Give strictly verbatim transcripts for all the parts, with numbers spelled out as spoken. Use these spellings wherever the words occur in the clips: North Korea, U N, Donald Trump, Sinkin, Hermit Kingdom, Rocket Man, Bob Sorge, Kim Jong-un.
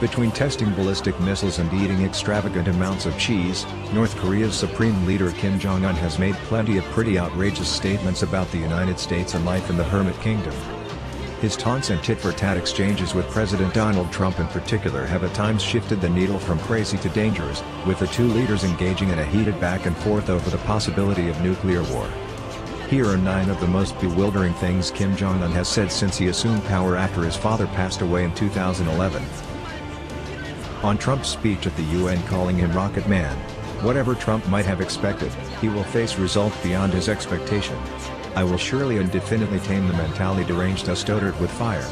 Between testing ballistic missiles and eating extravagant amounts of cheese, North Korea's Supreme Leader Kim Jong-un has made plenty of pretty outrageous statements about the United States and life in the Hermit Kingdom. His taunts and tit-for-tat exchanges with President Donald Trump in particular have at times shifted the needle from crazy to dangerous, with the two leaders engaging in a heated back and forth over the possibility of nuclear war. Here are nine of the most bewildering things Kim Jong-un has said since he assumed power after his father passed away in two thousand eleven. On Trump's speech at the U N calling him Rocket Man, whatever Trump might have expected, he will face results beyond his expectation. I will surely and definitely tame the mentally deranged us dotard with fire.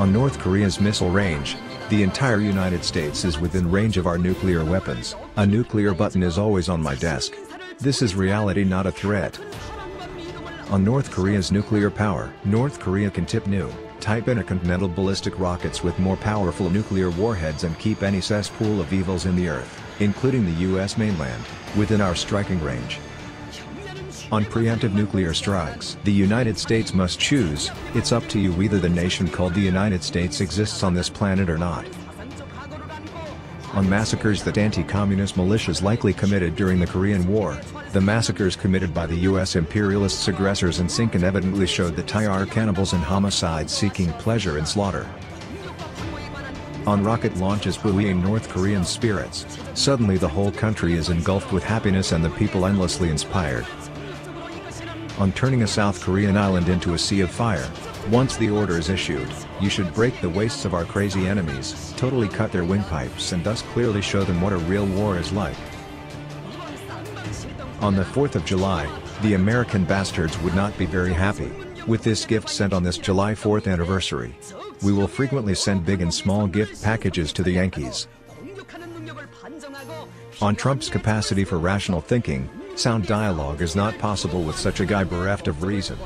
On North Korea's missile range, the entire United States is within range of our nuclear weapons. A nuclear button is always on my desk. This is reality, not a threat. On North Korea's nuclear power, North Korea can tip new, type intercontinental ballistic rockets with more powerful nuclear warheads and keep any cesspool of evils in the earth, including the U S mainland, within our striking range. On preemptive nuclear strikes, the United States must choose. It's up to you either the nation called the United States exists on this planet or not. On massacres that anti-communist militias likely committed during the Korean War, the massacres committed by the U S imperialists' aggressors in Sinkin evidently showed that Thai are cannibals and homicides seeking pleasure in slaughter. On rocket launches buoying North Korean spirits, suddenly the whole country is engulfed with happiness and the people endlessly inspired. On turning a South Korean island into a sea of fire, once the order is issued, you should break the waists of our crazy enemies, totally cut their windpipes and thus clearly show them what a real war is like. On the fourth of July, the American bastards would not be very happy with this gift sent on this July fourth anniversary. We will frequently send big and small gift packages to the Yankees. On Trump's capacity for rational thinking, sound dialogue is not possible with such a guy bereft of reason.